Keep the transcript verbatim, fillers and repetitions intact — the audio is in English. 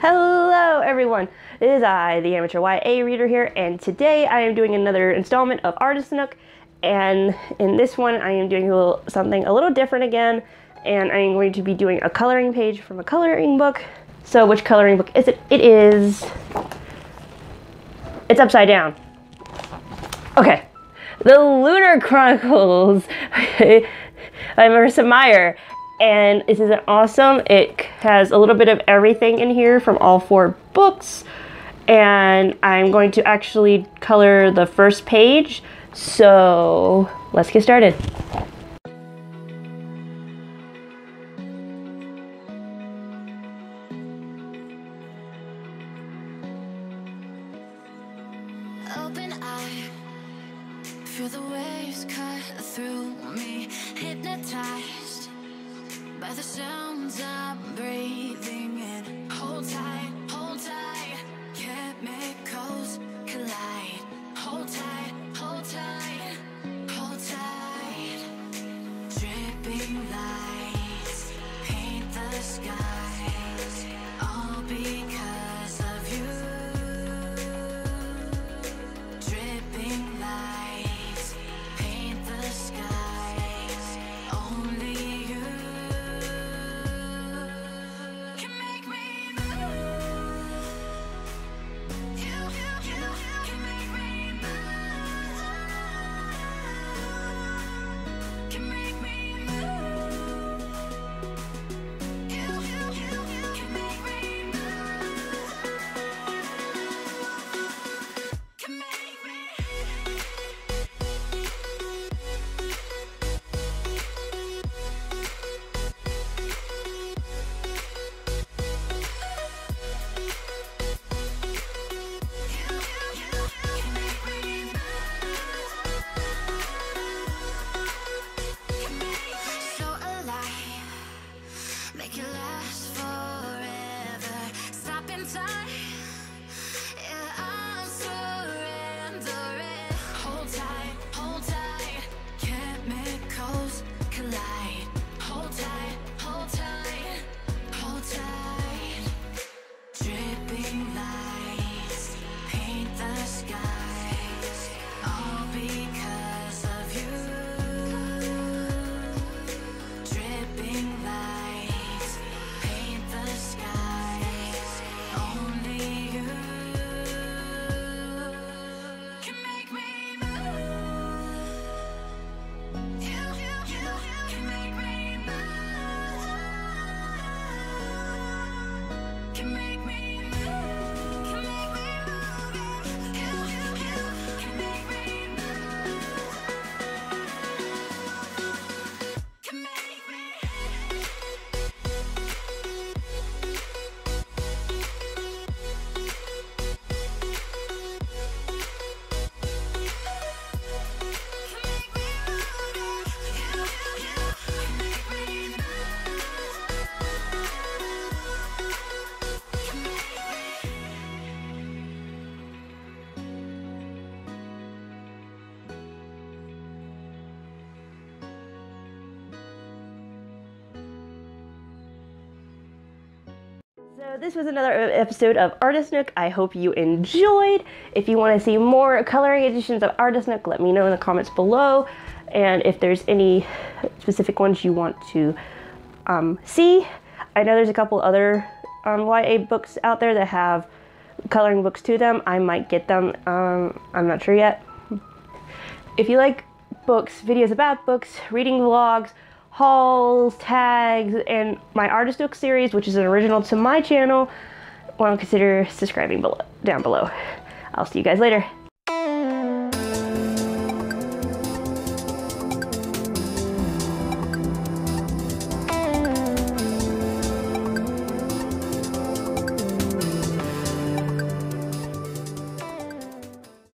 Hello everyone, it is I, the Amateur Y A Reader here, and today I am doing another installment of Artist Nook, and in this one I am doing a little something a little different again, and I am going to be doing a coloring page from a coloring book. So which coloring book is it? It is... It's upside down. Okay. The Lunar Chronicles by Marissa Meyer. And this isn't awesome. It has a little bit of everything in here from all four books. And I'm going to actually color the first page. So let's get started. Open eye, feel the waves cut through me, hypnotized by the sounds I'm breathing in. Hold tight, hold tight, chemicals collide. Hold tight, hold tight, hold tight. Dripping lights paint the skies, all because of you. Dripping lights paint the skies, only you can make me move. You, you, you, you can make me move. Can make me move. You, you, you, you can make me move. Can make So this was another episode of Artist Nook. I hope you enjoyed. If you want to see more coloring editions of Artist Nook, let me know in the comments below. And if there's any specific ones you want to um, see. I know there's a couple other um, Y A books out there that have coloring books to them. I might get them. Um, I'm not sure yet. If you like books, videos about books, reading vlogs, hauls, tags, and my Artist Nook series, which is an original to my channel, well, consider subscribing below, down below. I'll see you guys later.